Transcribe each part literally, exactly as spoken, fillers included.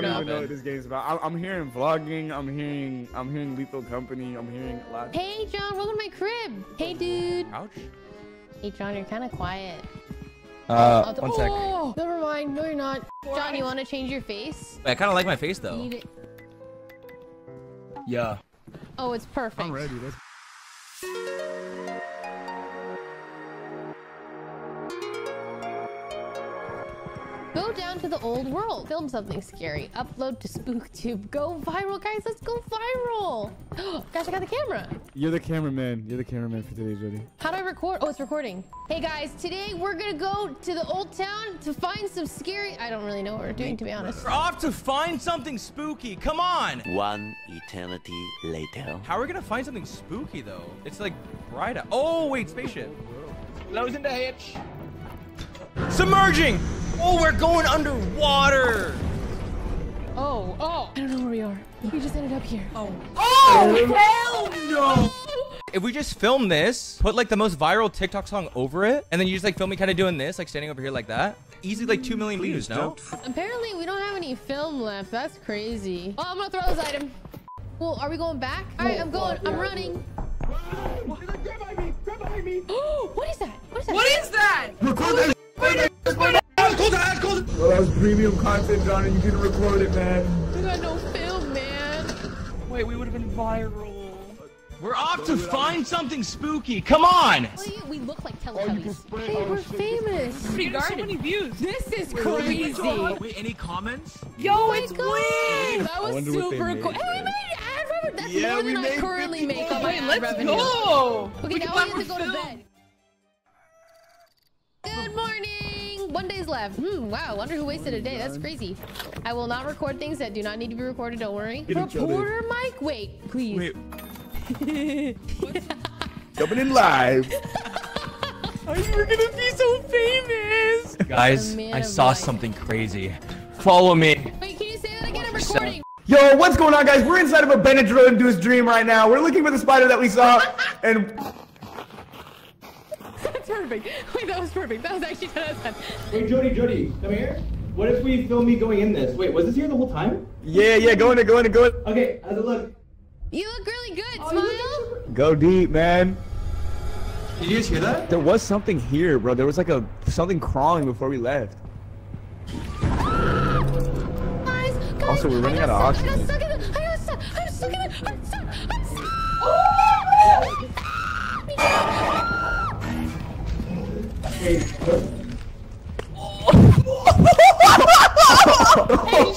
don't even know what this game's about. I'm hearing vlogging. I'm hearing. I'm hearing Lethal Company. I'm hearing a lot. Hey, John, welcome to my crib. Hey, dude. Ouch. Hey, John, you're kind of quiet. Uh, one sec. Oh, never mind. No, you're not. John, you want to change your face? I kind of like my face though. Yeah. Oh, it's perfect. I'm ready. Let's. Go down to the old world, film something scary, upload to SpookTube, go viral, guys, let's go viral! Gosh, I got the camera! You're the cameraman, you're the cameraman for today's video. How do I record? Oh, it's recording. Hey guys, today we're gonna go to the old town to find some scary... I don't really know what we're doing, to be honest. We're off to find something spooky, come on! One eternity later. How are we gonna find something spooky, though? It's like bright out. Oh, wait, spaceship. Nose in the hitch. Submerging! Oh, we're going underwater! Oh, oh! I don't know where we are. We just ended up here. Oh. Oh, hell no! If we just film this, put like the most viral TikTok song over it, and then you just like film me kind of doing this, like standing over here like that. Easily like two million Please views, no? Apparently, we don't have any film left. That's crazy. Oh, I'm gonna throw this item. Well, are we going back? All right, I'm going. I'm running. Run! Grab by me! Grab by me! Oh, what is that? What is that? What is that? Record that! Well, that was premium content, John, and you didn't record it, man. We got no film, man. Wait, we would have been viral. We're off to find something spooky. Come on. We look like Teletubbies. Oh, hey, we're famous. We got so many views. This is crazy. Wait, wait, any comments? Yo, oh it's weird. That was super cool. Hey, we made it. Ad revenue. That's yeah, more than I currently make on my ad let's revenue. Let's go. Okay, we now we have to go film. to bed. Good morning. One day's left. Hmm, wow, wonder who wasted a day. That's crazy. I will not record things that do not need to be recorded, don't worry. Reporter Mike, wait, please. Wait. Jumping in live. We're gonna be so famous. Guys, I saw something crazy. Follow me. Wait, can you say that again? I'm recording. Yo, what's going on, guys? We're inside of a Benadryl induced dream right now. We're looking for the spider that we saw and... Perfect. Wait, that was perfect. That was actually ten out of ten. Wait, Jody, Jody, come here. What if we film me going in this? Wait, was this here the whole time? Yeah, yeah, go in there, go in there, go in. Okay, how's it look? You look really good, oh, Smile. Look super... Go deep, man. Did you just hear that? There was something here, bro. There was like a something crawling before we left. Ah! Guys, guys, also, we're running out of oxygen. I got stuck in the, I got stuck, I'm stuck in the, I'm stuck, I'm stuck. Oh! Hey, did you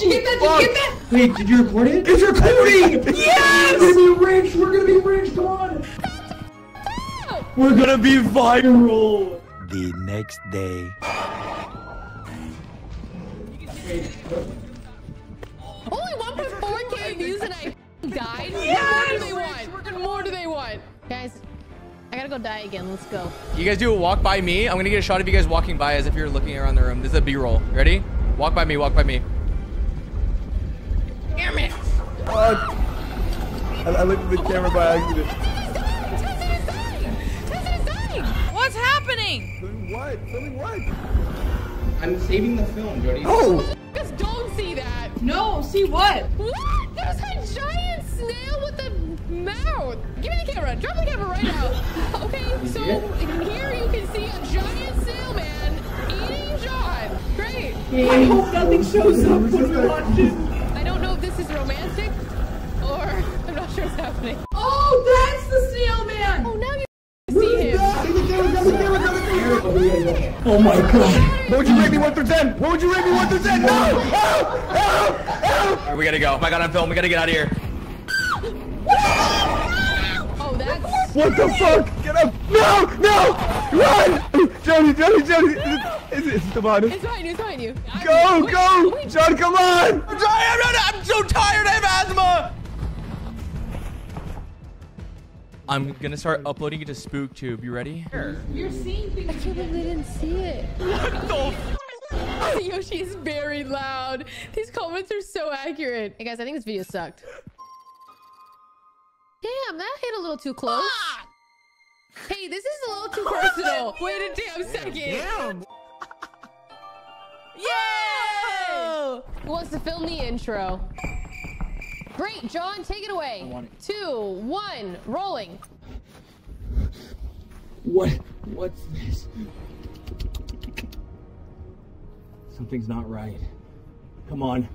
get that? Did you get that? Wait, did you record it? It's recording! Yes! We're gonna be rich! We're gonna be rich! Come on! We're gonna be viral! The next day. Only one point four K views and I died? Yes! What more do they want? What more do they want? Guys. I gotta go die again. Let's go. You guys do a walk by me. I'm gonna get a shot of you guys walking by as if you're looking around the room. This is a B-roll. Ready? Walk by me. Walk by me. Damn it! Uh, I, I looked at the camera by accident. Tenzin is dying! Tenzin is dying! What's happening? Doing what? Filming what? I'm saving the film, Jody. Oh! Just don't see that. No. See what? What? There's a giant snail with a mouth. Give me the camera. Drop the camera right now. Okay, so here you can see a giant snail man eating John. Great. I hope nothing shows up when we watch it. I don't know if this is romantic or I'm not sure what's happening. Oh, that's the snail man. Oh, now you can see him. Oh my god. What would you rate me one through ten? What would you rate me one through ten? No! Help! Help! Help! We gotta go. Oh my god, I'm filming. We gotta get out of here. Oh, that's what the fuck? Get up! No! No! Run! Jody, Jody, Jody! Is it, is it the bottom? It's behind you, it's behind you. Go, go! John, come on! I'm sorry, I'm not, I'm so tired, I have asthma! I'm gonna start uploading it to SpookTube, you ready? You're seeing things. I can't believe they didn't see it. What the fuck? Yoshi is very loud. These comments are so accurate. Hey guys, I think this video sucked. Damn, that hit a little too close. Ah! Hey, this is a little too personal. Wait a damn second. Damn. Yay! Who wants to film the intro? Great, John, take it away. It. Two, one, rolling. What? What's this? Something's not right. Come on.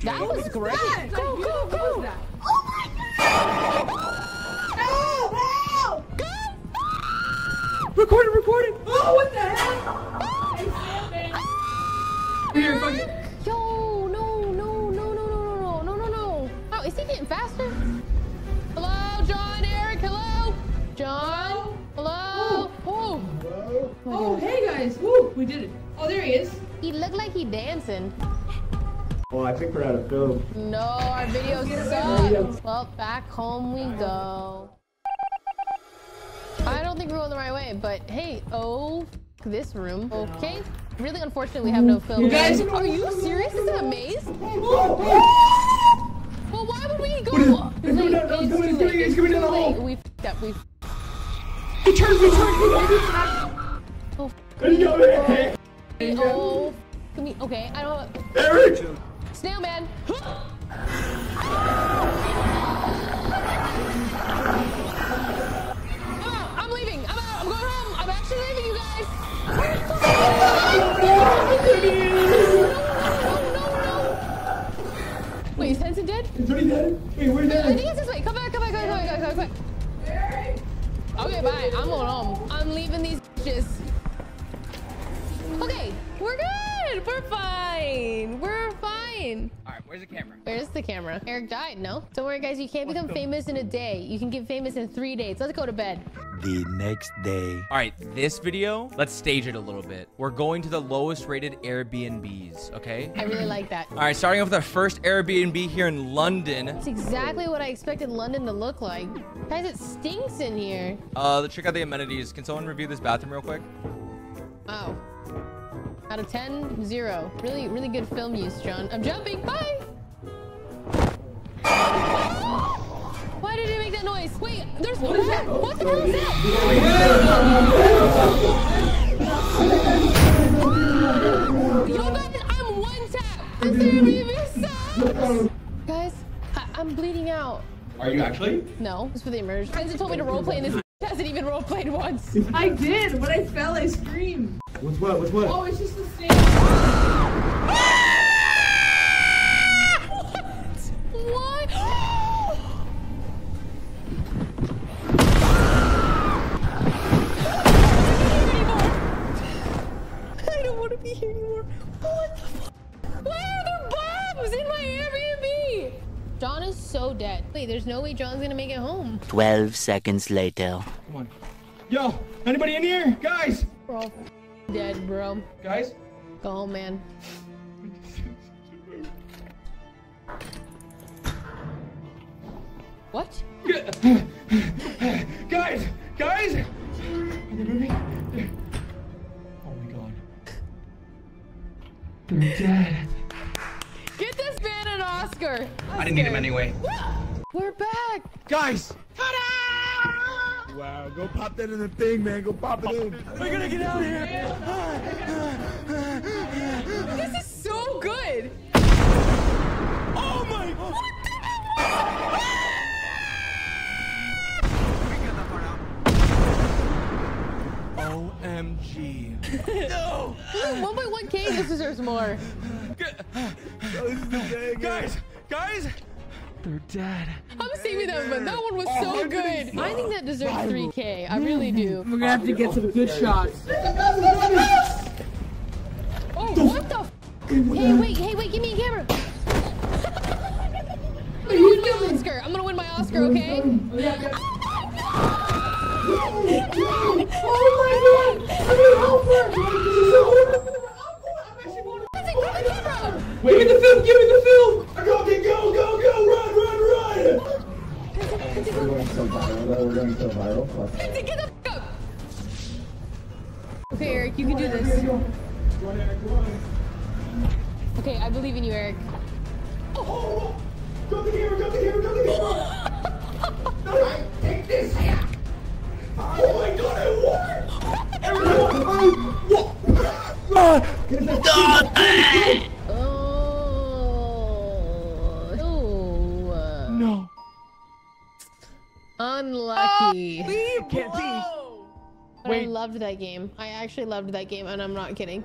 That what was great. That? Go, go, go. That? Oh my God! Oh! No! Go! Record it, record it. Oh, what the hell? Oh! Hey, Here, fucking. Yo, no, no, no, no, no, no, no, no, no. Oh, is he getting faster? Hello, John, Eric, hello. John, hello. Hello. Whoa. Oh, oh hey, guys. Woo, we did it. Oh, there he is. He looked like he dancing. Well, I think we're out of film. No, our video sucks. Well, back home we go. I don't think we're going the right way, but hey, oh, this room. Okay. Really, unfortunately, we have no film. You guys, are you serious? Is it a maze? Well, why would we go? It's coming down. It's coming down. It's coming down the hole. We f***ed up. We f***ed up. He turns. He turns. Oh, f***ed up. Oh, me. Okay, I don't. Eric! Snail man! I'm out! I'm leaving! I'm out! I'm going home! I'm actually leaving you guys! Oh, no, no! Wait, is Tenzin dead? Is he dead? Wait, where's that? I think it's this way. Come back, come back, come back, come back, come back, Eric! Okay, bye. I'm going home. I'm leaving these bitches. Okay, we're good. We're fine. We're fine. All right, where's the camera? Where's the camera? Eric died, no? Don't worry, guys. You can't become famous in a day. You can get famous in three days. Let's go to bed. The next day. All right, this video, let's stage it a little bit. We're going to the lowest rated Airbnbs, okay? I really like that. All right, starting off with our first Airbnb here in London. That's exactly what I expected London to look like. Guys, it stinks in here. Uh, let's check out the amenities. Can someone review this bathroom real quick? Oh. Out of ten, zero. Really, really good film use, John. I'm jumping. Bye. Why did he make that noise? Wait, there's what? What the hell is that? Yo, guys, I'm one tap. This area sucks. Guys, I I'm bleeding out. Are you actually? No, it's for the emergency. Tenzin told me to roleplay, and this hasn't even roleplayed once. I did. When I fell, I screamed. What's what? What's what? Oh, it's just the same. What? What? I don't want to be here anymore. What the fuck? Why are there bombs in my Airbnb? John is so dead. Wait, there's no way John's gonna make it home. Twelve seconds later. Come on. Yo, anybody in here? Guys! We're all dead, bro. Guys? Go home, man. What? Guys! Guys! Are they moving? Oh my God. They're dead. Get this man an Oscar! Oscar. I didn't need him anyway. We're back! Guys! Ta-da! Wow, go pop that in the thing, man. Go pop it in. We're gonna get out of here! This is so good! Oh my... What the hell was that? O M G. No! one point one K, this deserves more. Guys! Guys! They're dead. I'm saving that one. That one was so good. I think that deserves three K. I really do. We're gonna have to get some good shots. Oh, what the f***? Hey, wait, hey, wait, give me a camera. I'm gonna win my Oscar. I'm gonna win my Oscar, okay? Oh my God! I'm gonna help her! Wait. Give me the film! Give me the film! Okay, go, go, go! Run, run, run! We're going so viral. We're going so viral. Get the f*** up! Okay, Eric, you can do this. Okay, I believe in you, Eric. Oh! Go to the camera! Go to the camera! Go to the camera! No, I take this! Oh my God, I won! Everyone! What? Oh! Unlucky. Can't see. I loved that game. I actually loved that game, and I'm not kidding.